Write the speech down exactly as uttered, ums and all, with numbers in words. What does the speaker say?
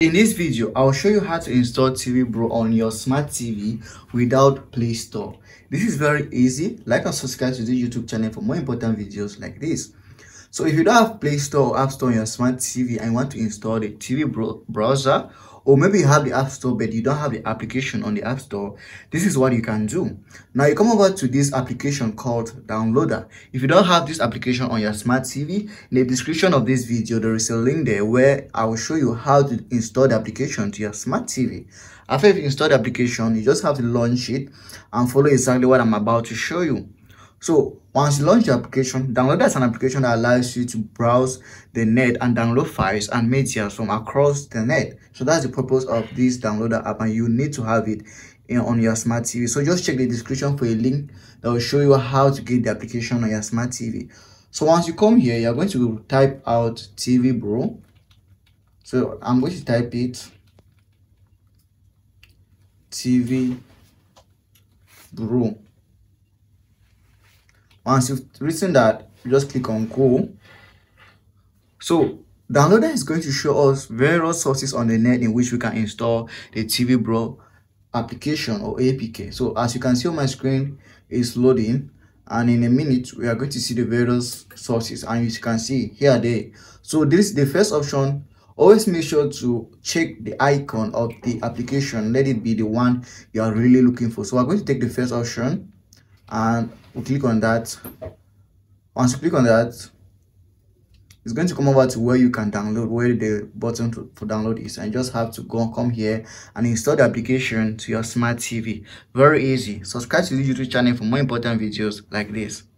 In this video, I'll show you how to install T V Bro on your smart T V without Play Store. This is very easy. Like and subscribe to the YouTube channel for more important videos like this. So if you don't have Play Store or App Store on your smart T V and want to install the T V Bro browser, or maybe you have the App Store but you don't have the application on the App Store, this is what you can do. Now you come over to this application called Downloader. If you don't have this application on your smart T V, in the description of this video there is a link there where I will show you how to install the application to your smart T V. After you install the application, you just have to launch it and follow exactly what I'm about to show you. So once you launch your application, Downloader is an application that allows you to browse the net and download files and media from across the net. So that's the purpose of this Downloader app, and you need to have it in, on your smart T V. So just check the description for a link that will show you how to get the application on your smart T V. So once you come here, you're going to type out T V Bro. So I'm going to type it T V Bro. Once you've written that, you just click on go. So Downloader is going to show us various sources on the net in which we can install the T V Bro application or A P K. So as you can see on my screen, it's loading, and in a minute we are going to see the various sources, and you can see here are they. So this is the first option. Always make sure to check the icon of the application. Let it be the one you are really looking for. So I'm going to take the first option and we'll click on that. Once you click on that, it's going to come over to where you can download, where the button to, for download is, and you just have to go come here and install the application to your smart T V. Very easy. Subscribe to the YouTube channel for more important videos like this.